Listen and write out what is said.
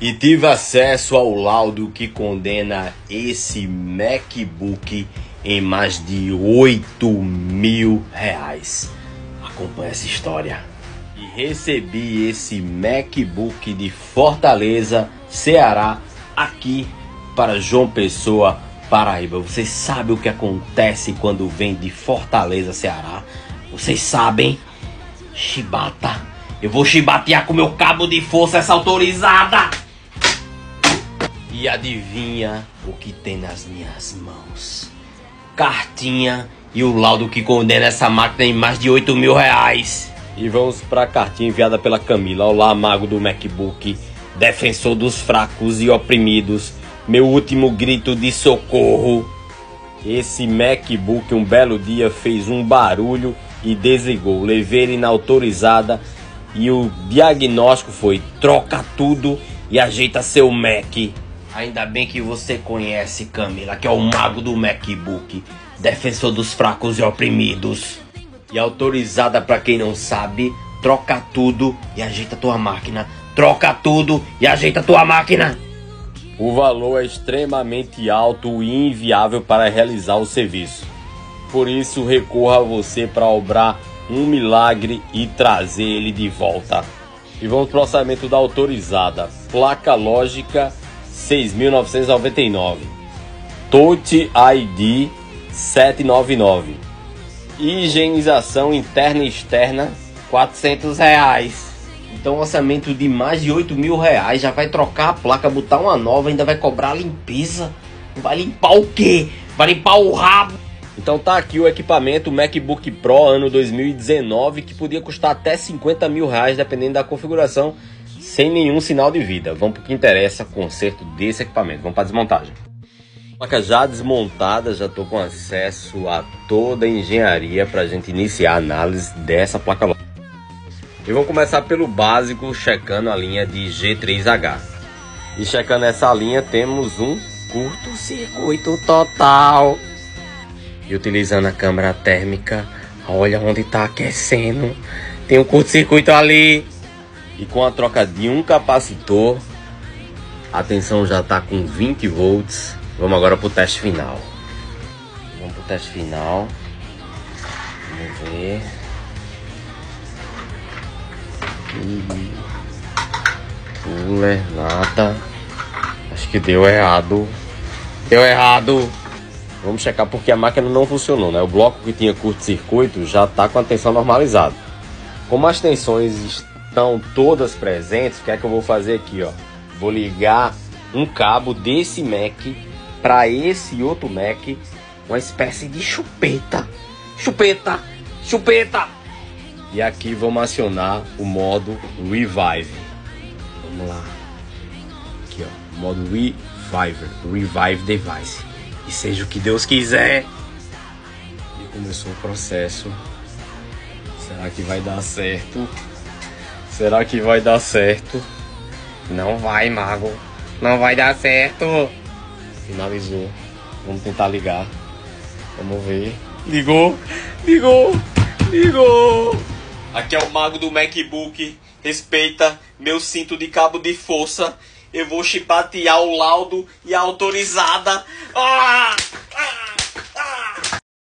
E tive acesso ao laudo que condena esse MacBook em mais de R$8 mil. Acompanha essa história. E recebi esse MacBook de Fortaleza, Ceará, aqui para João Pessoa, Paraíba. Vocês sabem o que acontece quando vem de Fortaleza, Ceará? Vocês sabem? Chibata. Eu vou chibatear com meu cabo de força essa autorizada. E adivinha o que tem nas minhas mãos? Cartinha e o laudo que condena essa máquina em mais de R$8 mil. E vamos para a cartinha enviada pela Camila. Olá, mago do MacBook, defensor dos fracos e oprimidos, meu último grito de socorro. Esse MacBook um belo dia fez um barulho e desligou. Levei ele na autorizada e o diagnóstico foi: troca tudo e ajeita seu Mac. Ainda bem que você conhece, Camila, que é o mago do MacBook, defensor dos fracos e oprimidos. E autorizada, pra quem não sabe, troca tudo e ajeita tua máquina. Troca tudo e ajeita tua máquina. O valor é extremamente alto e inviável para realizar o serviço. Por isso, recorra a você para obrar um milagre e trazer ele de volta. E vamos para o orçamento da autorizada. Placa lógica, 6.999, Touch ID, 799, higienização interna e externa, R$400. Então, orçamento de mais de R$8 mil. Já vai trocar a placa, botar uma nova, ainda vai cobrar a limpeza. Vai limpar o quê? Vai limpar o rabo. Então tá aqui o equipamento, o MacBook Pro ano 2019, que podia custar até R$50 mil, dependendo da configuração, sem nenhum sinal de vida. Vamos para o que interessa, conserto desse equipamento. Vamos para a desmontagem. Placa já desmontada, já estou com acesso a toda a engenharia para a gente iniciar a análise dessa placa lógica. E vamos começar pelo básico, checando a linha de G3H. E checando essa linha, temos um curto-circuito total. E utilizando a câmera térmica, olha onde está aquecendo. Tem um curto-circuito ali. E com a troca de um capacitor, a tensão já está com 20 volts. Vamos agora para o teste final. Vamos para o teste final. Vamos ver. Puller, nada. Acho que deu errado. Deu errado. Vamos checar porque a máquina não funcionou, né? O bloco que tinha curto-circuito já está com a tensão normalizada. Como as tensões estão todas presentes, o que é que eu vou fazer aqui, ó? Vou ligar um cabo desse Mac para esse outro Mac, uma espécie de chupeta. Chupeta! Chupeta! E aqui vamos acionar o modo Revive. Vamos lá. Aqui, ó, modo Revive. Revive Device. E seja o que Deus quiser. E começou o processo. Será que vai dar certo? Será que vai dar certo? Não vai, mago. Não vai dar certo. Finalizou. Vamos tentar ligar. Vamos ver. Ligou. Ligou. Ligou. Aqui é o mago do MacBook. Respeita meu cinto de cabo de força. Eu vou chipatear o laudo e a autorizada.